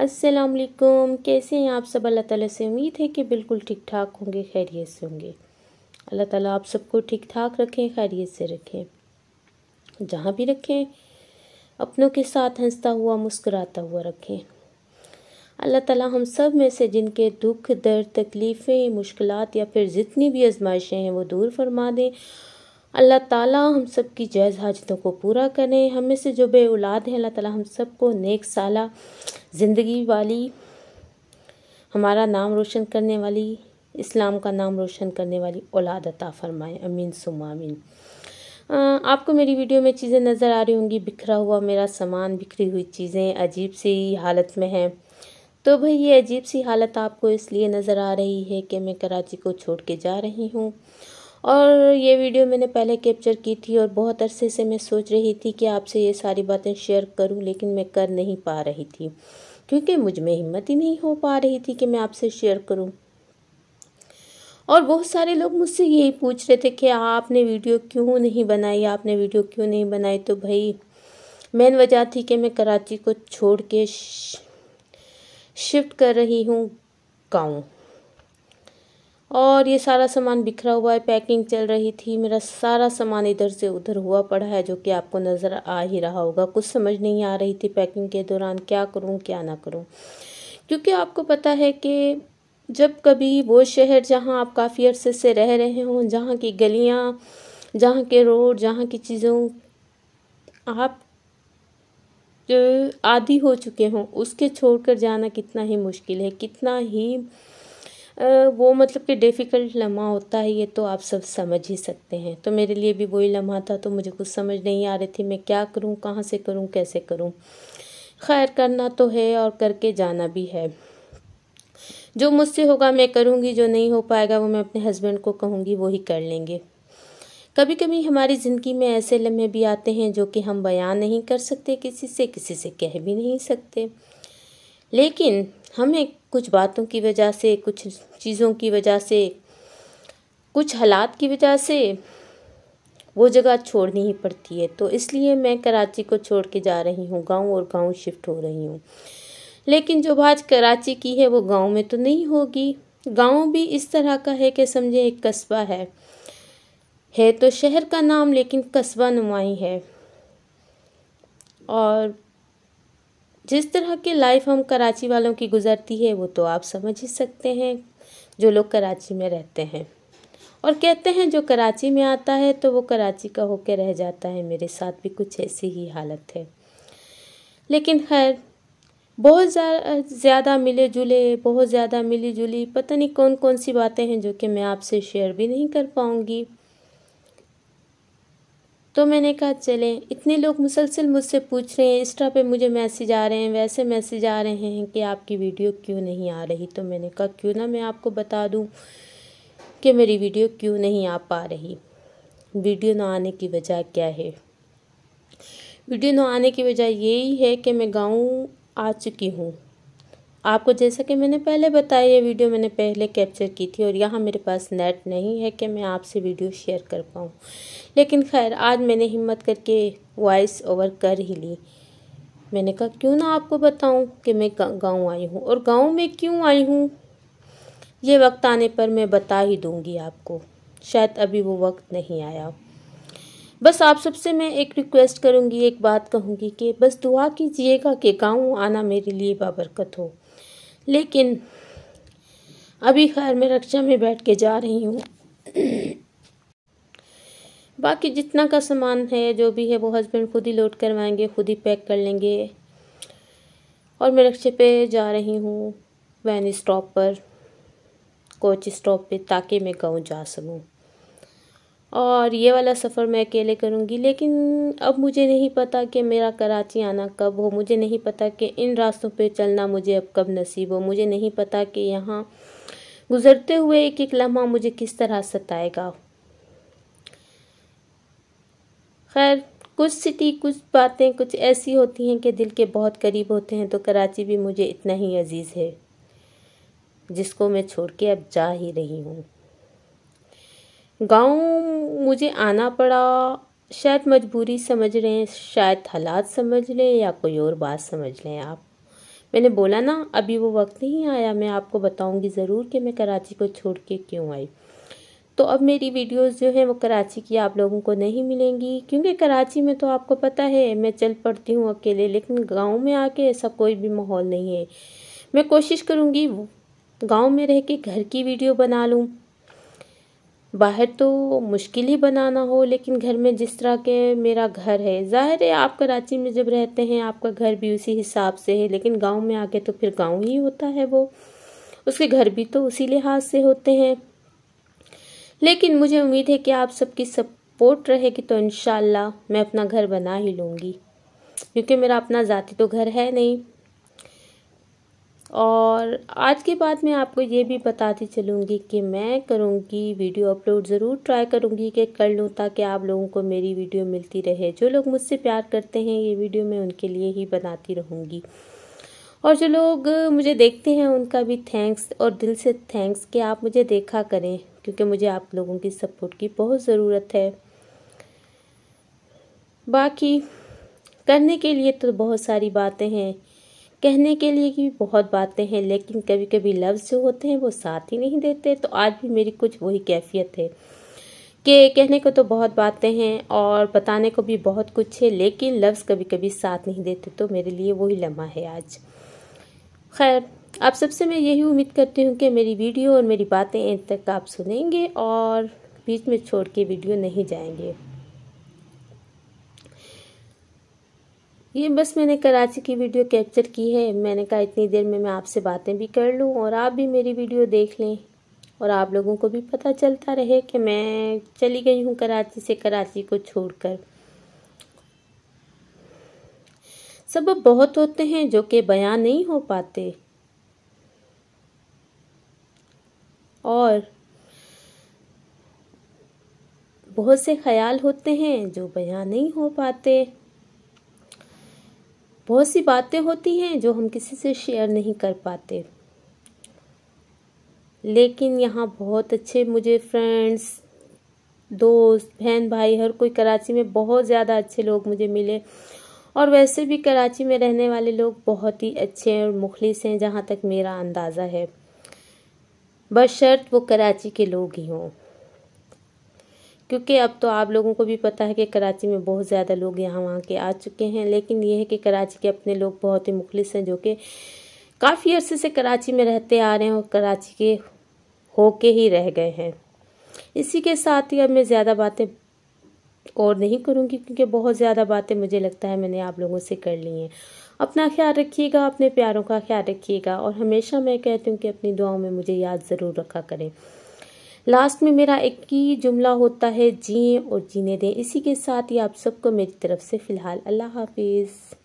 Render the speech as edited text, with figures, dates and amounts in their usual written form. अस्सलाम वालेकुम। कैसे हैं आप सब? अल्लाह ताला से उम्मीद है कि बिल्कुल ठीक ठाक होंगे, खैरियत से होंगे। अल्लाह ताला आप सबको ठीक ठाक रखें, खैरियत से रखें, जहाँ भी रखें अपनों के साथ हंसता हुआ मुस्कुराता हुआ रखें। अल्लाह ताला हम सब में से जिनके दुख दर्द तकलीफ़ें मुश्किलात या फिर जितनी भी आजमाइशें हैं वो दूर फरमा दें। अल्लाह ताला हम सब की जायज़ हाजतों को पूरा करें। हम में से जो बे औलाद हैं अल्लाह ताला हम सब को नेक साला ज़िंदगी वाली, हमारा नाम रोशन करने वाली, इस्लाम का नाम रोशन करने वाली औलाद अता फ़रमाए। अमीन सुम्मा अमीन। आपको मेरी वीडियो में चीज़ें नज़र आ रही होंगी, बिखरा हुआ मेरा सामान, बिखरी हुई चीज़ें अजीब सी हालत में हैं। तो भाई ये अजीब सी हालत आपको इसलिए नज़र आ रही है कि मैं कराची को छोड़ के जा रही हूँ और ये वीडियो मैंने पहले कैप्चर की थी और बहुत अरसे से मैं सोच रही थी कि आपसे ये सारी बातें शेयर करूं, लेकिन मैं कर नहीं पा रही थी क्योंकि मुझ में हिम्मत ही नहीं हो पा रही थी कि मैं आपसे शेयर करूं। और बहुत सारे लोग मुझसे यही पूछ रहे थे कि आपने वीडियो क्यों नहीं बनाई, आपने वीडियो क्यों नहीं बनाई। तो भाई मेन वजह थी कि मैं कराची को छोड़ के शिफ्ट कर रही हूँ गाँव और ये सारा सामान बिखरा हुआ है, पैकिंग चल रही थी, मेरा सारा सामान इधर से उधर हुआ पड़ा है जो कि आपको नज़र आ ही रहा होगा। कुछ समझ नहीं आ रही थी पैकिंग के दौरान क्या करूं क्या ना करूं, क्योंकि आपको पता है कि जब कभी वो शहर जहां आप काफ़ी अरसे से रह रहे हों, जहां की गलियां, जहां के रोड, जहां की चीज़ों आप आदी हो चुके हों, उसके छोड़ कर जाना कितना ही मुश्किल है, कितना ही वो मतलब कि डिफ़िकल्ट लम्हा होता है, ये तो आप सब समझ ही सकते हैं। तो मेरे लिए भी वही लम्हा था। तो मुझे कुछ समझ नहीं आ रही थी मैं क्या करूं, कहां से करूं, कैसे करूं। खैर करना तो है और करके जाना भी है। जो मुझसे होगा मैं करूंगी, जो नहीं हो पाएगा वो मैं अपने हस्बैंड को कहूंगी, वो ही कर लेंगे। कभी कभी हमारी ज़िंदगी में ऐसे लम्हे भी आते हैं जो कि हम बयान नहीं कर सकते, किसी से कह भी नहीं सकते, लेकिन हमें कुछ बातों की वजह से, कुछ चीज़ों की वजह से, कुछ हालात की वजह से वो जगह छोड़नी ही पड़ती है। तो इसलिए मैं कराची को छोड़ के जा रही हूँ गांव और गांव शिफ्ट हो रही हूँ। लेकिन जो बात कराची की है वो गांव में तो नहीं होगी। गांव भी इस तरह का है कि समझे एक कस्बा है तो शहर का नाम लेकिन कस्बा नुमाई है। और जिस तरह की लाइफ हम कराची वालों की गुज़रती है वो तो आप समझ ही सकते हैं, जो लोग कराची में रहते हैं। और कहते हैं जो कराची में आता है तो वो कराची का होके रह जाता है। मेरे साथ भी कुछ ऐसी ही हालत है। लेकिन खैर बहुत ज़्यादा मिले जुले, बहुत ज़्यादा मिली जुली पता नहीं कौन कौन सी बातें हैं जो कि मैं आपसे शेयर भी नहीं कर पाऊँगी। तो मैंने कहा चलें, इतने लोग मुसलसल मुझसे पूछ रहे हैं, इंस्टा पे मुझे मैसेज आ रहे हैं, वैसे मैसेज आ रहे हैं कि आपकी वीडियो क्यों नहीं आ रही। तो मैंने कहा क्यों ना मैं आपको बता दूं कि मेरी वीडियो क्यों नहीं आ पा रही, वीडियो ना आने की वजह क्या है। वीडियो ना आने की वजह यही है कि मैं गाँव आ चुकी हूँ। आपको जैसा कि मैंने पहले बताया, ये वीडियो मैंने पहले कैप्चर की थी और यहाँ मेरे पास नेट नहीं है कि मैं आपसे वीडियो शेयर कर पाऊँ। लेकिन खैर आज मैंने हिम्मत करके वॉइस ओवर कर ही ली। मैंने कहा क्यों ना आपको बताऊँ कि मैं गांव आई हूँ और गांव में क्यों आई हूँ ये वक्त आने पर मैं बता ही दूँगी आपको, शायद अभी वो वक्त नहीं आया। बस आप सबसे मैं एक रिक्वेस्ट करूँगी, एक बात कहूँगी कि बस दुआ कीजिएगा कि गाँव आना मेरे लिए बाबरकत हो। लेकिन अभी खैर मैं रक्षा में बैठ के जा रही हूँ। बाकी जितना का सामान है जो भी है वो हस्बैंड खुद ही लोड करवाएंगे, खुद ही पैक कर लेंगे। और मैं रक्षे पे जा रही हूँ वैन स्टॉप पर, कोच स्टॉप पे, ताकि मैं गाँव जा सकूँ। और ये वाला सफ़र मैं अकेले करूँगी। लेकिन अब मुझे नहीं पता कि मेरा कराची आना कब हो, मुझे नहीं पता कि इन रास्तों पे चलना मुझे अब कब नसीब हो, मुझे नहीं पता कि यहाँ गुज़रते हुए एक एक लम्हा मुझे किस तरह सताएगा। खैर कुछ सिटी, कुछ बातें कुछ ऐसी होती हैं कि दिल के बहुत करीब होते हैं। तो कराची भी मुझे इतना ही अजीज़ है जिसको मैं छोड़ के अब जा ही रही हूँ। गांव मुझे आना पड़ा, शायद मजबूरी समझ लें, शायद हालात समझ लें या कोई और बात समझ लें आप, मैंने बोला ना अभी वो वक्त नहीं आया, मैं आपको बताऊंगी ज़रूर कि मैं कराची को छोड़ के क्यों आई। तो अब मेरी वीडियोस जो हैं वो कराची की आप लोगों को नहीं मिलेंगी, क्योंकि कराची में तो आपको पता है मैं चल पड़ती हूँ अकेले, लेकिन गाँव में आके ऐसा कोई भी माहौल नहीं है। मैं कोशिश करूँगी गाँव में रह के घर की वीडियो बना लूँ, बाहर तो मुश्किल ही बनाना हो, लेकिन घर में जिस तरह के मेरा घर है, ज़ाहिर है आप कराची में जब रहते हैं आपका घर भी उसी हिसाब से है, लेकिन गांव में आके तो फिर गांव ही होता है, वो उसके घर भी तो उसी लिहाज से होते हैं। लेकिन मुझे उम्मीद है कि आप सबकी सपोर्ट रहेगी तो इंशाल्लाह मैं अपना घर बना ही लूँगी, क्योंकि मेरा अपना ज़ाती तो घर है नहीं। और आज के बाद मैं आपको ये भी बताती चलूँगी कि मैं करूँगी वीडियो अपलोड, ज़रूर ट्राई करूँगी कि कर लूँ ताकि आप लोगों को मेरी वीडियो मिलती रहे। जो लोग मुझसे प्यार करते हैं ये वीडियो मैं उनके लिए ही बनाती रहूँगी, और जो लोग मुझे देखते हैं उनका भी थैंक्स और दिल से थैंक्स कि आप मुझे देखा करें, क्योंकि मुझे आप लोगों की सपोर्ट की बहुत ज़रूरत है। बाकी करने के लिए तो बहुत सारी बातें हैं, कहने के लिए कि बहुत बातें हैं, लेकिन कभी कभी लफ्ज़ जो होते हैं वो साथ ही नहीं देते। तो आज भी मेरी कुछ वही कैफियत है कि कहने को तो बहुत बातें हैं और बताने को भी बहुत कुछ है, लेकिन लफ्ज़ कभी कभी साथ नहीं देते, तो मेरे लिए वही लम्हा है आज। खैर आप सबसे मैं यही उम्मीद करती हूँ कि मेरी वीडियो और मेरी बातें एंड तक आप सुनेंगे और बीच में छोड़ के वीडियो नहीं जाएंगे। ये बस मैंने कराची की वीडियो कैप्चर की है, मैंने कहा इतनी देर में मैं आपसे बातें भी कर लूँ और आप भी मेरी वीडियो देख लें और आप लोगों को भी पता चलता रहे कि मैं चली गई हूँ कराची से, कराची को छोड़कर। सबब बहुत होते हैं जो कि बयान नहीं हो पाते, और बहुत से ख्याल होते हैं जो बयान नहीं हो पाते, बहुत सी बातें होती हैं जो हम किसी से शेयर नहीं कर पाते। लेकिन यहाँ बहुत अच्छे मुझे फ्रेंड्स, दोस्त, बहन भाई, हर कोई कराची में बहुत ज़्यादा अच्छे लोग मुझे मिले, और वैसे भी कराची में रहने वाले लोग बहुत ही अच्छे और मुखलिस हैं जहाँ तक मेरा अंदाज़ा है, बशर्त वो कराची के लोग ही हों, क्योंकि अब तो आप लोगों को भी पता है कि कराची में बहुत ज़्यादा लोग यहाँ वहाँ के आ चुके हैं। लेकिन यह है कि कराची के अपने लोग बहुत ही मुखलिस हैं जो कि काफ़ी अरसे से कराची में रहते आ रहे हैं और कराची के होके ही रह गए हैं। इसी के साथ ही अब मैं ज़्यादा बातें और नहीं करूँगी, क्योंकि बहुत ज़्यादा बातें मुझे लगता है मैंने आप लोगों से कर ली हैं। अपना ख्याल रखिएगा, अपने प्यारों का ख्याल रखिएगा, और हमेशा मैं कहती हूँ कि अपनी दुआओं में मुझे याद ज़रूर रखा करें। लास्ट में मेरा एक ही जुमला होता है, जिए और जीने दें। इसी के साथ ही आप सबको मेरी तरफ से फ़िलहाल अल्लाह हाफिज़।